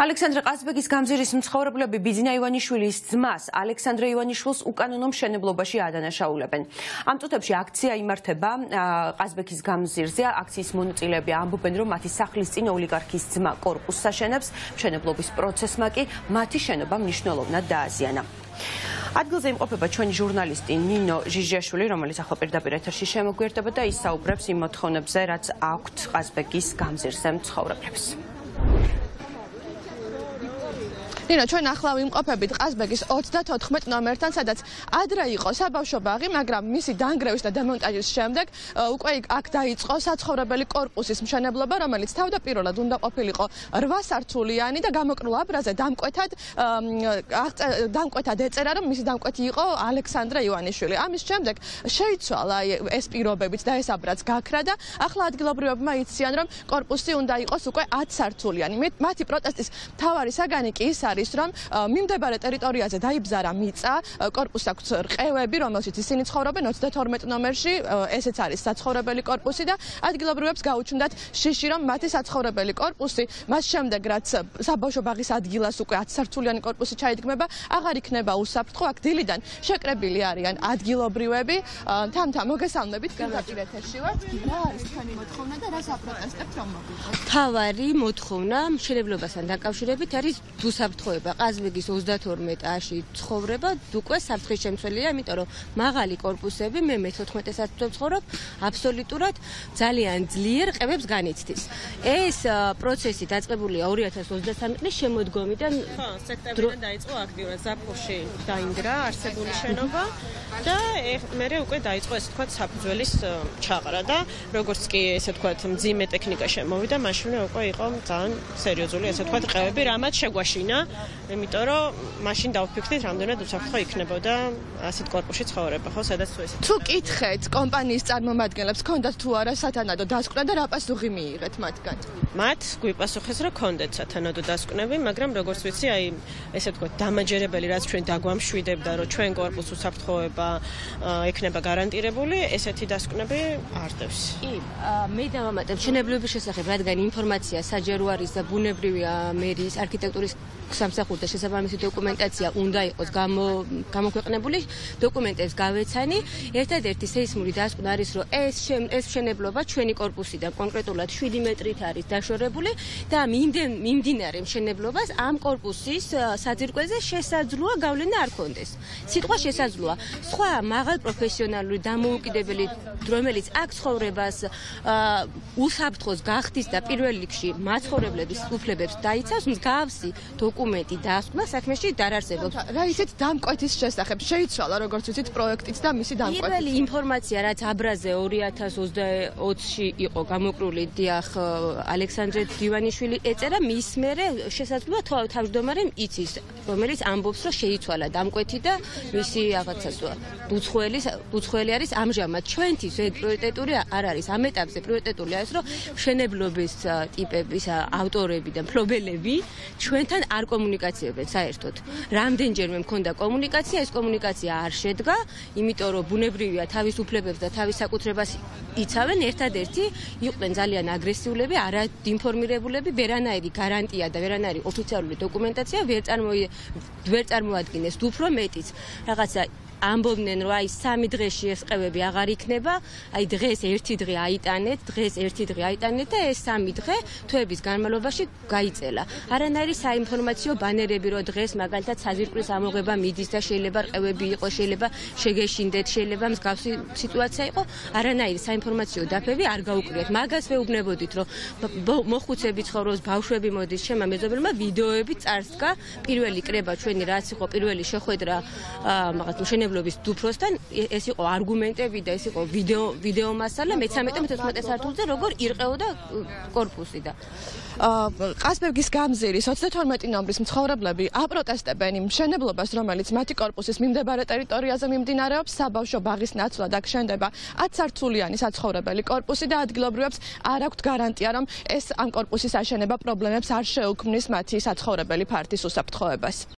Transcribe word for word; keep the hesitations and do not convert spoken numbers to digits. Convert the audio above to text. ალექსანდრე ყაზბეგის გამზირის მცხოვრებლები ბიძინა ივანიშვილის ძმას ალექსანდრე ივანიშვილს უკანონო მშენებლობაში ადანაშაულებენ. ამ წუთებში აქცია იმართება ყაზბეგის გამზირზე. აქციის მონაწილეები ამბობენ, რომ მათი სახლის წინ ოლიგარქის ძმა კორპუსს აშენებს, მშენებლობის პროცესმა კი მათი შენობა მნიშვნელოვნად დააზიანა. ადგილზე იმყოფება ჩვენი ჟურნალისტი ნინო ჟიჟაშვილი, რომელიც ახლა პირდაპირ ეთერში შემოგვიერდება და ისაუბრებს იმ მოთხოვნებზე, რაც აქვთ ყაზბეგის გამზირზე მცხოვრებლებს. ნინო, ჩვენ ახლა ვიმყოფებით ყაზბეგის ოცდათოთხმეტ ნომერთან, სადაც ადრე იყო საბავშვო ბაღი, მაგრამ მისი დანგრევის და დამონტაჟის შემდეგ უკვე აქ დაიწყო საცხოვრებელი კორპუსის მშენებლობა, რომელიც თავდაპირველად უნდა ყოფილიყო რვა სართულიანი და გამოკრულ აბრაზე დამკვეთად დამკვეთად ეწერა, რომ მისი დამკვეთი იყო ალექსანდრე ივანიშვილი. ამის შემდეგ შეიცვალა ეს პირობებიც და ეს აბრაც გაქრა და ახლა ადგილობრივებმა იციან, რომ კორპუსი უნდა იყოს უკვე ათსართულიანი. მათი პროტესტის მთავარი საგანი კი ის არის, რომ მიმდებარე ტერიტორიაზე დაიბზარა მიწა, კორპუსს აქვს რყევები, რომელშიც ისინი ცხოვრობენ ოცდათორმეტ ნომერში, ესეც არის საცხოვრებელი კორპუსი და ადგილობრივებს გაუჩნდათ შიში, რომ მათი საცხოვრებელი კორპუსი, მას შემდეგ რაც საბავშვო ბაღის ადგილას უკვე ათსართულიანი კორპუსი ჩაიდგმება, აღარ იქნება უსაფრთხო. აქ დილიდან შეკრებილი არიან ადგილობრივები. თამთა მოგესალმებით, პირდაპირ ეთერში ვართ. რა არის თქვენი მოთხოვნა და რა საპროტესტებთ რომ მოგიყვანთ? თავარი მოთხოვნა მშენებლობასთან დაკავშირებით არის დუსაფრთხოება. ყაზბეგის ოცდათორმეტ-ში ცხოვრება უკვე საფრთხის შემცველია, იმიტომ რომ მაღალი კორპუსები, მე მეთოთხმეტე სართულზე ცხოვრობ, აბსოლუტურად ძალიან ძლიერ ყევებს განიცდის. ეს პროცესი დაწყებულია ორი ათას ოცდათამდე წლის შემოდგომიდან. ხო, სექტემბრიდან დაიწყო აქტიურად. ზაფხულში დაინგრა არსებული შენობა და მერე უკვე დაიწყო ესე თქვათ საფუძველის ჩაყრა და როგორც კი ესე თქვათ მძიმე ტექნიკა შემოვიდა, მაშინვე უკვე იყო ძალიან სერიოზული ესე თქვათ ყევები, რამაც შეგვაშინა. იმიტომ რომ მაშინ დავფიქრდით, რამდენად უსაფრთხო იქნებოდა ასეთ კორპუსში ცხოვრება, ხო, სადაც თუ ესე. თუ კითხეთ კომპანიის წარმომადგენლებს, ქონდათ თუ არა სათანადო დასკვნა და რა პასუხი მიიღეთ მათგან? მათ გვიპასუხეს, რომ ქონდათ სათანადო დასკვნები, მაგრამ როგორც ვიცი, აი ესე თქვა, დამაჯერებელი რაც ჩვენ დაგვამშვიდებდა, რომ ჩვენ კორპუსს უსაფრთხოება ექნება გარანტირებული, ესეთი დასკვნები არ დევს. კი, მე დავამატებ მშენებლობის შესახებ, რადგან ინფორმაცია საჯარო არის და ბუნებრივი მერიის არქიტექტურის სამსახურთა შესაბამისი დოკუმენტაცია უნდა იყოს გამოქვეყნებული. დოკუმენტებს გავეცანი. ერთადერთი სეისმური დასკვნა არის, რომ ეს ეს მშენებლობა ჩვენი კორპუსიდან კონკრეტულად შვიდი მეტრით არის დაშორებული და მიმდინარე მშენებლობას ამ კორპუსის საძირკველზე შესაძლოა გავლენა არ ქონდეს. სიტყვა შესაძლოა. სხვა მაღალ პროფესიონალური დამოუკიდებელი, რომელიც აქ ცხოვრებას უსაფრთხოს გახდის და პირველ რიგში მაცხოვრებლების უფლებებს დაიცავს, მსგავსი დოკუმენტი დასკვნა საქმეში და არ არსებობს. რა ისეთ დამკვეთის შესახებ შეიცვალა, როგორც ვიცით, პროექტიც და მისი დამკვეთი. პირველი ინფორმაცია, რაც აბრაზე ორი ათას ოცდაოთხში იყო გამოკრული, დიახ, ალექსანდრე ივანიშვილი ეწერა, მის მერე შესაძლოა თავმჯდომარემ იცის, რომელიც ამბობს, რომ შეიცვალა დამკვეთი და მისი რაღაცა უცხოელი არის ამჟამად. ჩვენთვის ეს პრიორიტეტული არ არის. ამ ეტაპზე პრიორიტეტული არის, რომ მშენებლობის ტიპების ავტორები და მფლობელები ჩვენთან არ კომუნიკაციებენ საერთოდ. რამდენჯერმე მქონდა კომუნიკაცია, ეს კომუნიკაცია არ შედგა, იმიტომ რომ ბუნებრივია თავის უფლებებს და თავის საკუთრებას იცავენ. ერთადერთი იყვნენ ძალიან აგრესიულები, არაინფორმირებულები, ვერანაირი გარანტია და ვერანაირი ოფიციალური დოკუმენტაცია ვერ წარმოადგენს, უფრო მეტიც. რაღაცა ამბობდნენ, რომ აი სამი დღეში ეს ყევები აღარ იქნება, აი დღეს ერთი დღე აიტანეთ, დღეს ერთი დღე აიტანეთ და ეს სამი დღე თვეების განმავლობაში გაიწელა. არანაირი საინფორმაციო ბანერები, რომ დღეს მაგალითად საძირკვლის ამოღება მიდის და შეიძლება ყევები იყოს, შეიძლება შეგეშინდეთ, შეიძლება მსგავსი სიტუაცია იყოს, არანაირი საინფორმაციო დაფები არ გაუკრიეთ. მაგასვე უბნებოდით, რომ მოხუცები ცხოვრობს, ბავშვები მოდის, ჩემმა მეზობელმა ვიდეოები წარსდგა, პირველი კრება ჩვენი რაც იყო, პირველი შეხვედრა მაგათ მშენებლობის დუფროსთან, ეს იყო არგუმენტები და ეს იყო ვიდეო მასალა მეცამეტე-მეთოთხმეტე სართულზე, როგორ ირყეოდა კორპუსი და ყაზბეგის გამზირის ოცდათორმეტი ნომრის მცხოვრებლები აპროტესტებენ იმ მშენებლობას, რომელიც მათი კორპუსის მიმდებარე ტერიტორიაზე მიმდინარეობს. საბავშვო ბაღის ნაცვლად აქ შენდება ათსართულიანი საცხოვრებელი კორპუსი და ადგილობრივებს არ აქვთ გარანტია, რომ ეს ამ კორპუსის აშენება პრობლემებს არ შეუქმნის მათი საცხოვრებელი ფართის უსაფრთხოებას.